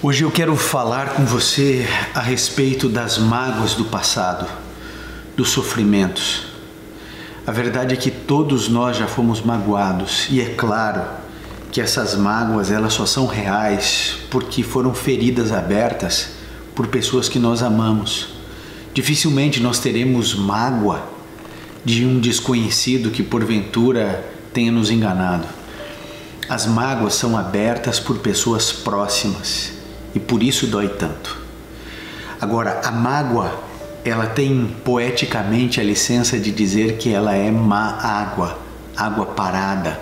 Hoje eu quero falar com você a respeito das mágoas do passado, dos sofrimentos. A verdade é que todos nós já fomos magoados e é claro que essas mágoas elas só são reais porque foram feridas abertas por pessoas que nós amamos. Dificilmente nós teremos mágoa de um desconhecido que porventura tenha nos enganado. As mágoas são abertas por pessoas próximas. E por isso dói tanto. Agora, a mágoa, ela tem poeticamente a licença de dizer que ela é má água, água parada.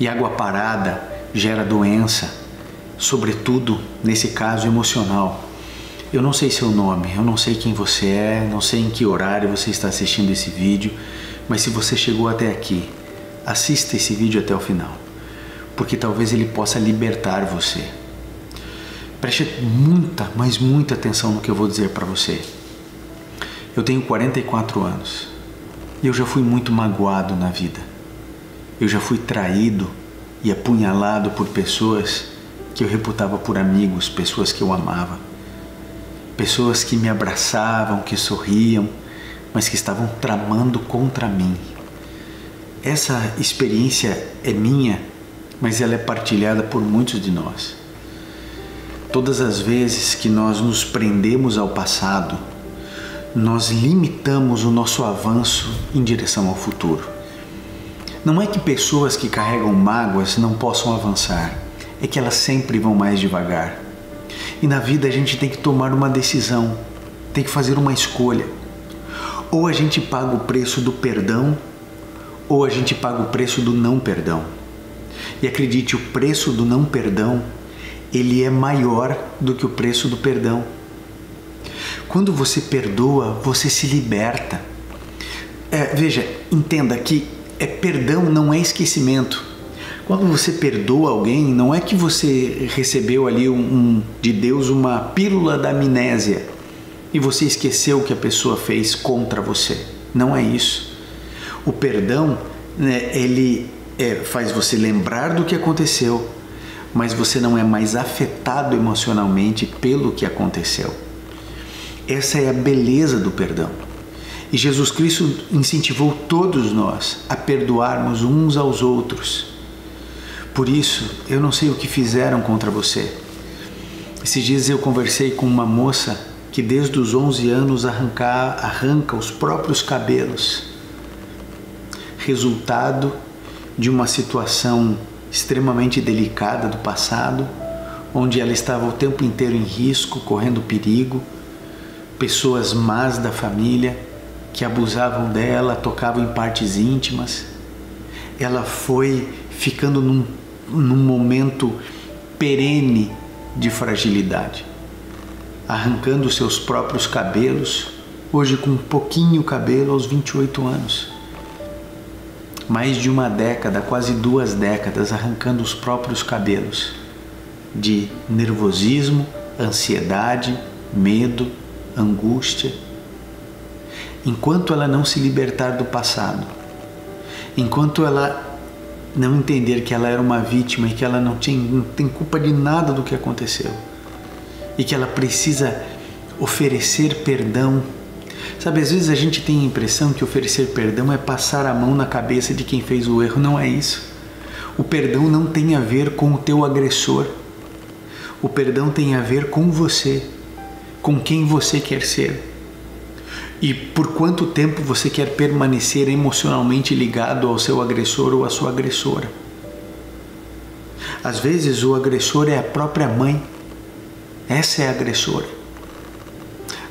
E água parada gera doença, sobretudo, nesse caso, emocional. Eu não sei seu nome, eu não sei quem você é, não sei em que horário você está assistindo esse vídeo, mas se você chegou até aqui, assista esse vídeo até o final, porque talvez ele possa libertar você. Preste muita, mas muita atenção no que eu vou dizer para você. Eu tenho 44 anos. Eu já fui muito magoado na vida. Eu já fui traído e apunhalado por pessoas que eu reputava por amigos, pessoas que eu amava. Pessoas que me abraçavam, que sorriam, mas que estavam tramando contra mim. Essa experiência é minha, mas ela é partilhada por muitos de nós. Todas as vezes que nós nos prendemos ao passado, nós limitamos o nosso avanço em direção ao futuro. Não é que pessoas que carregam mágoas não possam avançar, é que elas sempre vão mais devagar. E na vida a gente tem que tomar uma decisão, tem que fazer uma escolha. Ou a gente paga o preço do perdão, ou a gente paga o preço do não perdão. E acredite, o preço do não perdão ele é maior do que o preço do perdão. Quando você perdoa, você se liberta. Veja, entenda que perdão não é esquecimento. Quando você perdoa alguém, não é que você recebeu ali de Deus uma pílula da amnésia e você esqueceu o que a pessoa fez contra você. Não é isso. O perdão, né, ele faz você lembrar do que aconteceu, mas você não é mais afetado emocionalmente pelo que aconteceu. Essa é a beleza do perdão. E Jesus Cristo incentivou todos nós a perdoarmos uns aos outros. Por isso, eu não sei o que fizeram contra você. Esses dias eu conversei com uma moça que desde os 11 anos arranca os próprios cabelos. Resultado de uma situação extremamente delicada do passado, onde ela estava o tempo inteiro em risco, correndo perigo, pessoas más da família que abusavam dela, tocavam em partes íntimas. Ela foi ficando num momento perene de fragilidade, arrancando seus próprios cabelos, hoje com pouquinho cabelo aos 28 anos. Mais de uma década, quase 2 décadas, arrancando os próprios cabelos de nervosismo, ansiedade, medo, angústia. Enquanto ela não se libertar do passado, enquanto ela não entender que ela era uma vítima e que ela não tem culpa de nada do que aconteceu e que ela precisa oferecer perdão. Sabe, às vezes a gente tem a impressão que oferecer perdão é passar a mão na cabeça de quem fez o erro. Não é isso. O perdão não tem a ver com o teu agressor. O perdão tem a ver com você, com quem você quer ser e por quanto tempo você quer permanecer emocionalmente ligado ao seu agressor ou à sua agressora. Às vezes o agressor é a própria mãe. Essa é a agressora.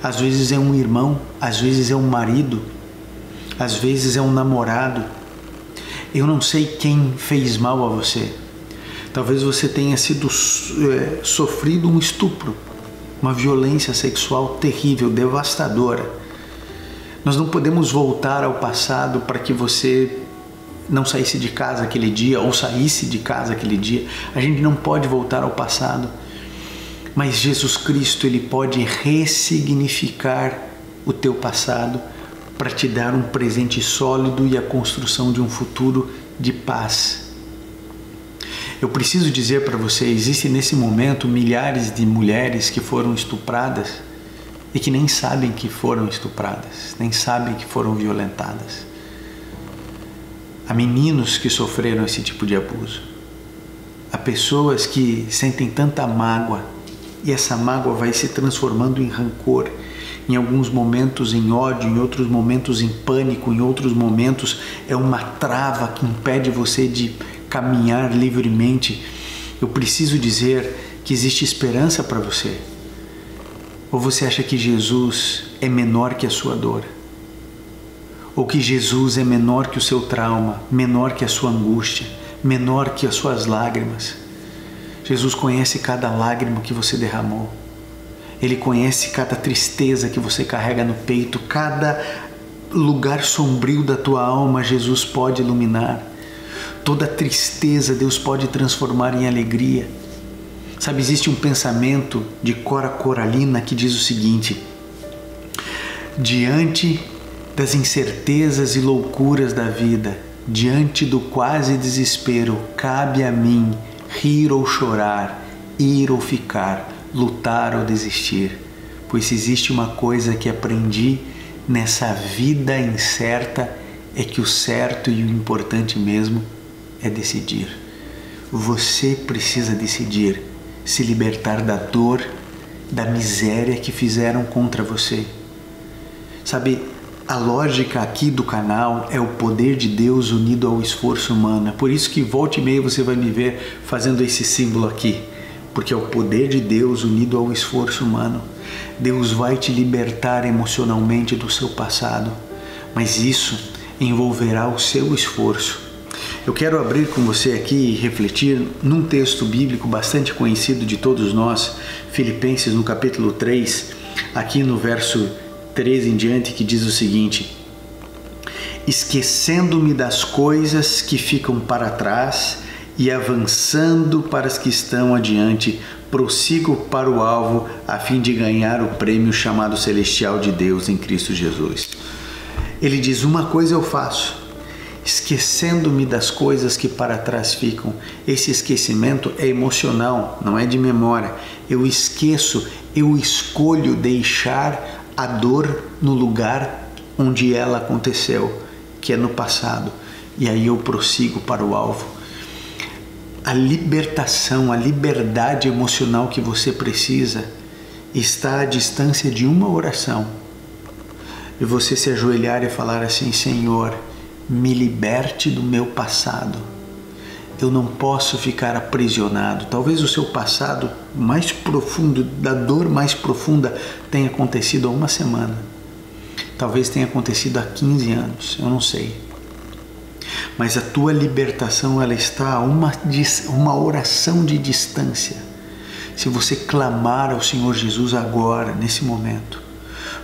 Às vezes é um irmão, às vezes é um marido, às vezes é um namorado. Eu não sei quem fez mal a você. Talvez você tenha sofrido um estupro, uma violência sexual terrível, devastadora. Nós não podemos voltar ao passado para que você não saísse de casa aquele dia ou saísse de casa aquele dia. A gente não pode voltar ao passado. Mas Jesus Cristo, ele pode ressignificar o teu passado para te dar um presente sólido e a construção de um futuro de paz. Eu preciso dizer para você, existem nesse momento milhares de mulheres que foram estupradas e que nem sabem que foram estupradas, nem sabem que foram violentadas. Há meninos que sofreram esse tipo de abuso. Há pessoas que sentem tanta mágoa e essa mágoa vai se transformando em rancor, em alguns momentos em ódio, em outros momentos em pânico, em outros momentos é uma trava que impede você de caminhar livremente. Eu preciso dizer que existe esperança para você. Ou você acha que Jesus é menor que a sua dor? Ou que Jesus é menor que o seu trauma, menor que a sua angústia, menor que as suas lágrimas? Jesus conhece cada lágrima que você derramou. Ele conhece cada tristeza que você carrega no peito, cada lugar sombrio da tua alma, Jesus pode iluminar. Toda tristeza Deus pode transformar em alegria. Sabe, existe um pensamento de Cora Coralina que diz o seguinte: diante das incertezas e loucuras da vida, diante do quase desespero, cabe a mim rir ou chorar, ir ou ficar, lutar ou desistir, pois se existe uma coisa que aprendi nessa vida incerta é que o certo e o importante mesmo é decidir. Você precisa decidir se libertar da dor, da miséria que fizeram contra você. Sabe, a lógica aqui do canal é o poder de Deus unido ao esforço humano. É por isso que volta e meia você vai me ver fazendo esse símbolo aqui. Porque é o poder de Deus unido ao esforço humano. Deus vai te libertar emocionalmente do seu passado, mas isso envolverá o seu esforço. Eu quero abrir com você aqui e refletir num texto bíblico bastante conhecido de todos nós, Filipenses no capítulo 3, aqui no verso 13 em diante, que diz o seguinte: esquecendo-me das coisas que ficam para trás e avançando para as que estão adiante, prossigo para o alvo a fim de ganhar o prêmio chamado celestial de Deus em Cristo Jesus. Ele diz: uma coisa eu faço, esquecendo-me das coisas que para trás ficam. Esse esquecimento é emocional, não é de memória. Eu esqueço, eu escolho deixar a dor no lugar onde ela aconteceu, que é no passado, e aí eu prossigo para o alvo. A libertação, a liberdade emocional que você precisa está à distância de uma oração. E você se ajoelhar e falar assim: Senhor, me liberte do meu passado. Eu não posso ficar aprisionado. Talvez o seu passado mais profundo, da dor mais profunda, tenha acontecido há uma semana. Talvez tenha acontecido há 15 anos, eu não sei. Mas a tua libertação, ela está a uma oração de distância. Se você clamar ao Senhor Jesus agora, nesse momento,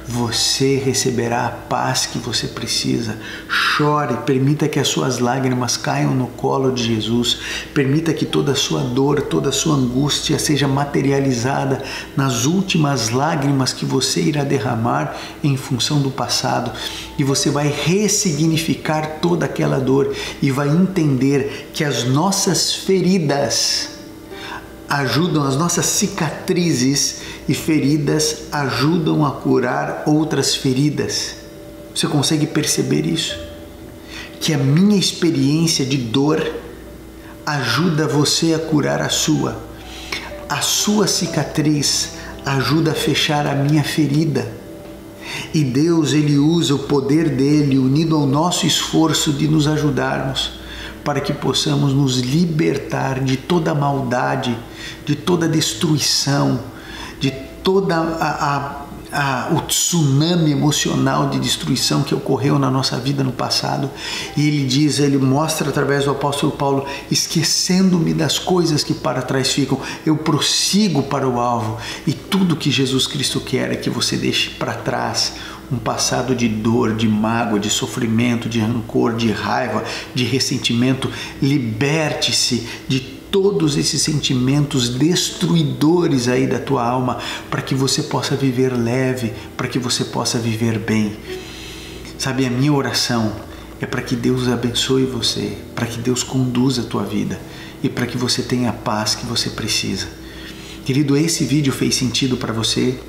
você receberá a paz que você precisa. Chore, permita que as suas lágrimas caiam no colo de Jesus. Permita que toda a sua dor, toda a sua angústia seja materializada nas últimas lágrimas que você irá derramar em função do passado. E você vai ressignificar toda aquela dor e vai entender que as nossas feridas ajudam, as nossas cicatrizes e feridas ajudam a curar outras feridas. Você consegue perceber isso? Que a minha experiência de dor ajuda você a curar a sua. A sua cicatriz ajuda a fechar a minha ferida. E Deus, Ele usa o poder dEle unido ao nosso esforço de nos ajudarmos, para que possamos nos libertar de toda a maldade, de toda a destruição, de toda o tsunami emocional de destruição que ocorreu na nossa vida no passado. E ele diz, ele mostra através do apóstolo Paulo: esquecendo-me das coisas que para trás ficam, eu prossigo para o alvo. E tudo que Jesus Cristo quer é que você deixe para trás um passado de dor, de mágoa, de sofrimento, de rancor, de raiva, de ressentimento. Liberte-se de todos esses sentimentos destruidores aí da tua alma, para que você possa viver leve, para que você possa viver bem. Sabe, a minha oração é para que Deus abençoe você, para que Deus conduza a tua vida e para que você tenha a paz que você precisa. Querido, esse vídeo fez sentido para você?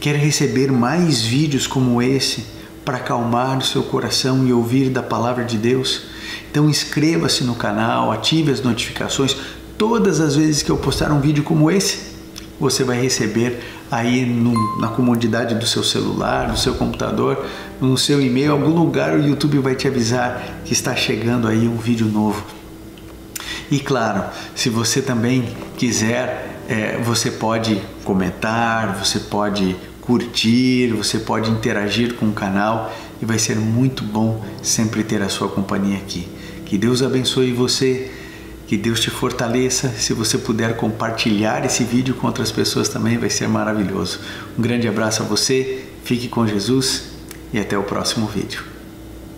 Quer receber mais vídeos como esse para acalmar o seu coração e ouvir da palavra de Deus? Então inscreva-se no canal, ative as notificações. Todas as vezes que eu postar um vídeo como esse, você vai receber aí na comodidade do seu celular, do seu computador, no seu e-mail, algum lugar o YouTube vai te avisar que está chegando aí um vídeo novo. E claro, se você também quiser, você pode comentar, você pode curtir, você pode interagir com o canal e vai ser muito bom sempre ter a sua companhia aqui. Que Deus abençoe você, que Deus te fortaleça. Se você puder compartilhar esse vídeo com outras pessoas também vai ser maravilhoso. Um grande abraço a você, fique com Jesus e até o próximo vídeo.